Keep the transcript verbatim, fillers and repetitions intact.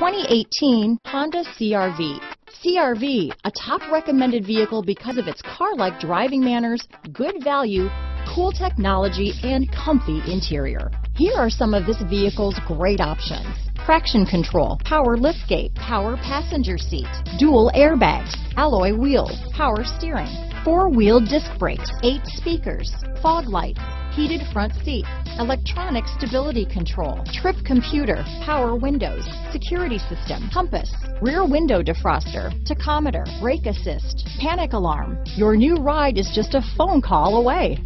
twenty eighteen Honda C R V. C R V, a top recommended vehicle because of its car-like driving manners, good value, cool technology, and comfy interior. Here are some of this vehicle's great options: traction control, power liftgate, power passenger seat, dual airbags, alloy wheels, power steering, four-wheel disc brakes, eight speakers, fog lights, heated front seats, electronic stability control, trip computer, power windows, security system, compass, rear window defroster, tachometer, brake assist, panic alarm. Your new ride is just a phone call away.